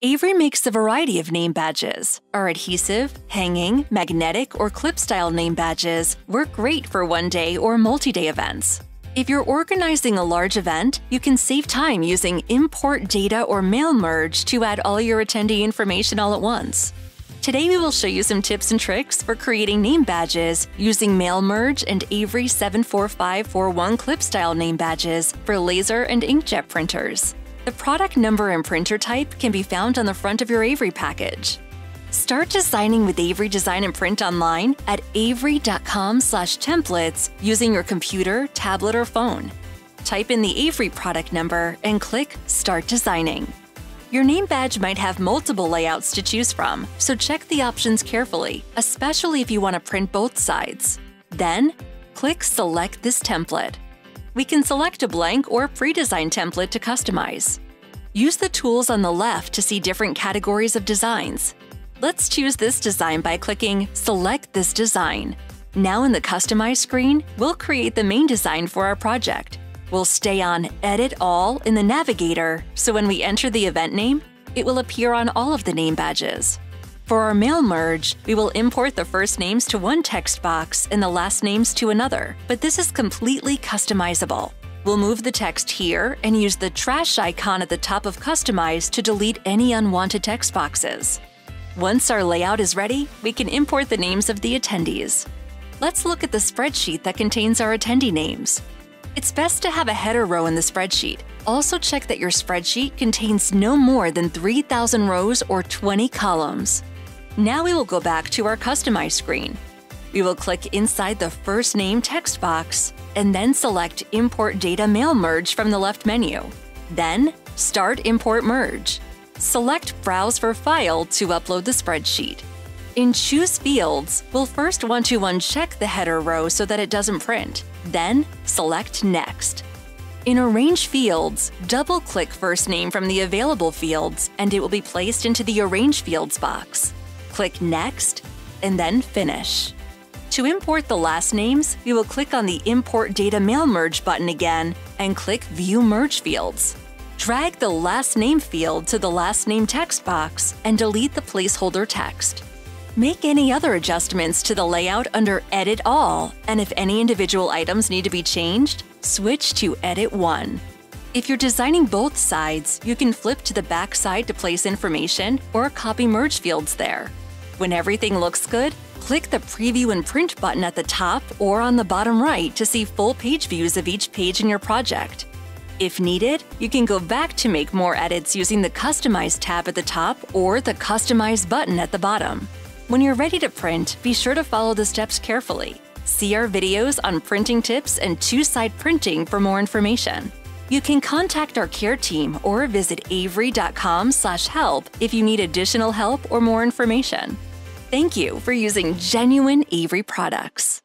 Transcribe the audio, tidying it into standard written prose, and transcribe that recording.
Avery makes a variety of name badges. Our adhesive, hanging, magnetic, or clip-style name badges work great for one-day or multi-day events. If you're organizing a large event, you can save time using import data or mail merge to add all your attendee information all at once. Today we will show you some tips and tricks for creating name badges using mail merge and Avery 74541 clip-style name badges for laser and inkjet printers. The product number and printer type can be found on the front of your Avery package. Start designing with Avery Design and Print online at avery.com/templates using your computer, tablet, or phone. Type in the Avery product number and click Start Designing. Your name badge might have multiple layouts to choose from, so check the options carefully, especially if you want to print both sides. Then, click Select this template. We can select a blank or pre-designed template to customize. Use the tools on the left to see different categories of designs. Let's choose this design by clicking Select this design. Now in the Customize screen, we'll create the main design for our project. We'll stay on Edit All in the navigator, so when we enter the event name, it will appear on all of the name badges. For our mail merge, we will import the first names to one text box and the last names to another, but this is completely customizable. We'll move the text here and use the trash icon at the top of Customize to delete any unwanted text boxes. Once our layout is ready, we can import the names of the attendees. Let's look at the spreadsheet that contains our attendee names. It's best to have a header row in the spreadsheet. Also check that your spreadsheet contains no more than 3,000 rows or 20 columns. Now we will go back to our Customize screen. We will click inside the First Name text box and then select Import Data Mail Merge from the left menu. Then, start Import Merge. Select Browse for File to upload the spreadsheet. In Choose Fields, we'll first want to uncheck the header row so that it doesn't print, then select Next. In Arrange Fields, double-click First Name from the available fields and it will be placed into the Arrange Fields box. Click Next, and then Finish. To import the last names, we will click on the Import Data Mail Merge button again and click View Merge Fields. Drag the last name field to the last name text box and delete the placeholder text. Make any other adjustments to the layout under Edit All, and if any individual items need to be changed, switch to Edit One. If you're designing both sides, you can flip to the back side to place information or copy merge fields there. When everything looks good, click the Preview and Print button at the top or on the bottom right to see full page views of each page in your project. If needed, you can go back to make more edits using the Customize tab at the top or the Customize button at the bottom. When you're ready to print, be sure to follow the steps carefully. See our videos on printing tips and two-side printing for more information. You can contact our care team or visit avery.com/help if you need additional help or more information. Thank you for using genuine Avery products.